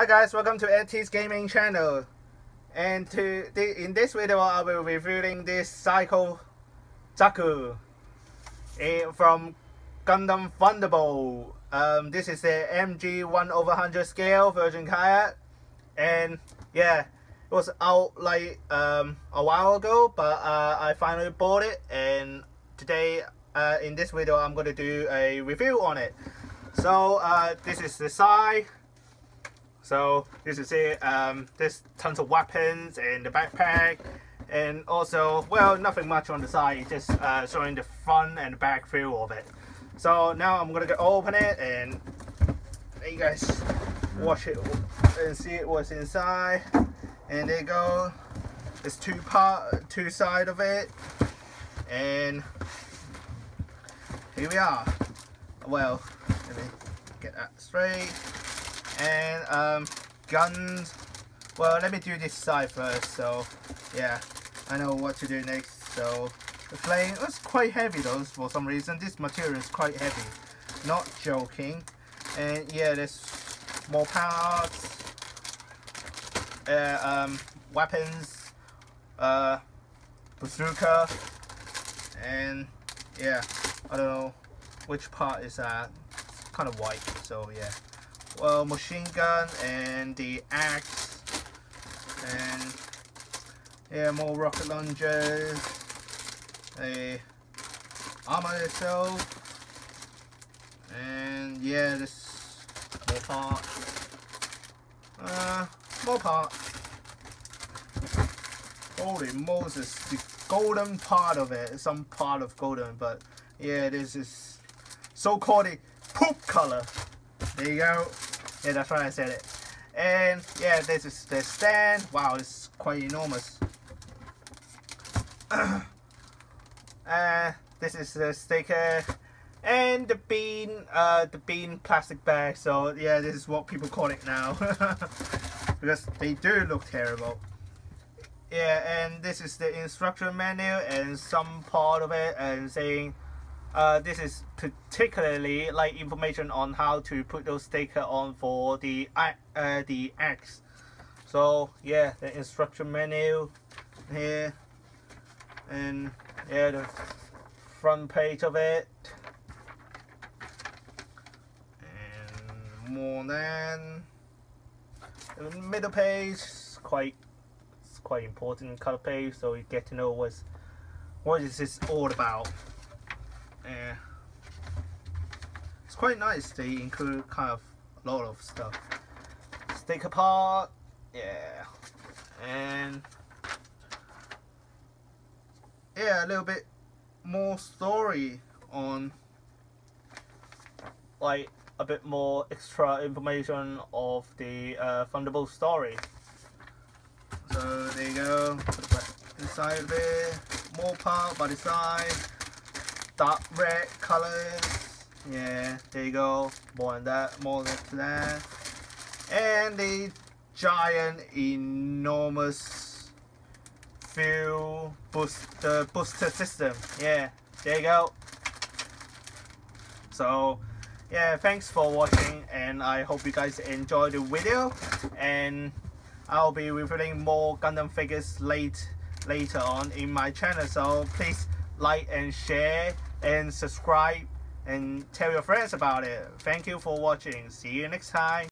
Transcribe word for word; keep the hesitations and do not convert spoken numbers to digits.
Hi guys, welcome to ATTY's gaming channel, and to th in this video I will be reviewing this Psycho Zaku uh, from Gundam Thunderbolt. Um, this is the M G one over one hundred scale version kayak, and yeah, it was out like um, a while ago, but uh, I finally bought it, and today uh, in this video I'm going to do a review on it. So uh, this is the side. So this is it. Um, there's tons of weapons and the backpack, and also, well, nothing much on the side, just uh, showing the front and the back view of it. So now I'm gonna go open it and let you guys watch it and see what's inside. And there you go. There's two part, two side of it, and here we are. Well, let me get that straight. And um, guns. Well, let me do this side first. So yeah, I know what to do next. So the flame was quite heavy though. For some reason, this material is quite heavy. Not joking. And yeah, there's more parts, uh, um, weapons, uh, bazooka, and yeah, I don't know which part is that. It's kind of white. So yeah. Well, machine gun and the axe, and yeah, more rocket launchers, a armor itself, and yeah, this more part, uh, more part. Holy Moses, the golden part of it, some part of golden, but yeah, this is so-called a poop color. There you go. Yeah, that's why I said it. And yeah, this is the stand. Wow, it's quite enormous. uh, this is the sticker and the bean, uh, the bean plastic bag. So yeah, this is what people call it now because they do look terrible. Yeah, and this is the instruction menu and some part of it, and saying. Uh, this is particularly like information on how to put those stickers on for the uh, the axe. So yeah, the instruction menu here, and yeah, the front page of it, and more than the middle page. It's quite it's quite important color page, so you get to know what's what is this all about. Yeah, it's quite nice. They include kind of a lot of stuff. Sticker part, yeah, and yeah, a little bit more story on, like a bit more extra information of the uh, Thunderbolt story. So there you go. Put it back inside of it. More part by the side. Dark red colors, yeah, there you go. More than that, more than that, and the giant, enormous fuel booster booster system. Yeah, there you go. So, yeah, thanks for watching, and I hope you guys enjoy the video. And I'll be reviewing more Gundam figures late later on in my channel. So please. Like and share and subscribe and tell your friends about it. Thank you for watching. See you next time.